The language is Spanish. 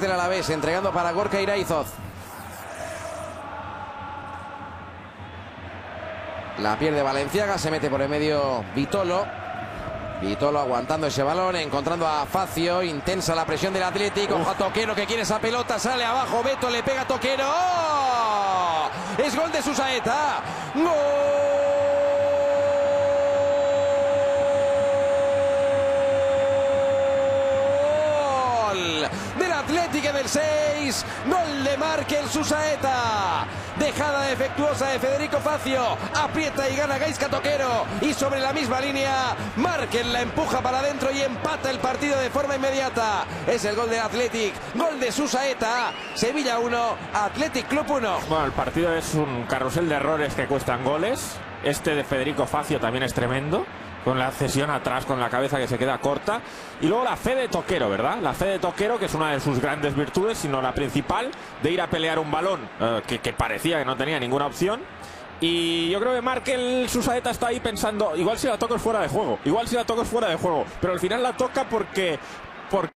Del Alavés, entregando para Gorka Iraizoz. La pierde Valenciaga, se mete por el medio Vitolo. Vitolo aguantando ese balón, encontrando a Facio. Intensa la presión del Atlético. Ojo a Toquero, que quiere esa pelota, sale abajo. Beto le pega a Toquero. ¡Oh! Es gol de Susaeta. ¡Gol! Del Athletic del 6, gol de Markel Susaeta. Dejada defectuosa de Federico Facio, aprieta y gana Gaizka Toquero, y sobre la misma línea Markel la empuja para adentro y empata el partido de forma inmediata. Es el gol del Athletic, gol de Susaeta. Sevilla 1, Athletic Club 1. Bueno, el partido es un carrusel de errores que cuestan goles. Este de Federico Facio también es tremendo, con la cesión atrás, con la cabeza que se queda corta. Y luego la fe de Toquero, ¿verdad? La fe de Toquero, que es una de sus grandes virtudes, sino la principal, de ir a pelear un balón que parecía que no tenía ninguna opción. Y yo creo que Markel Susaeta está ahí pensando, igual si la toco es fuera de juego, pero al final la toca porque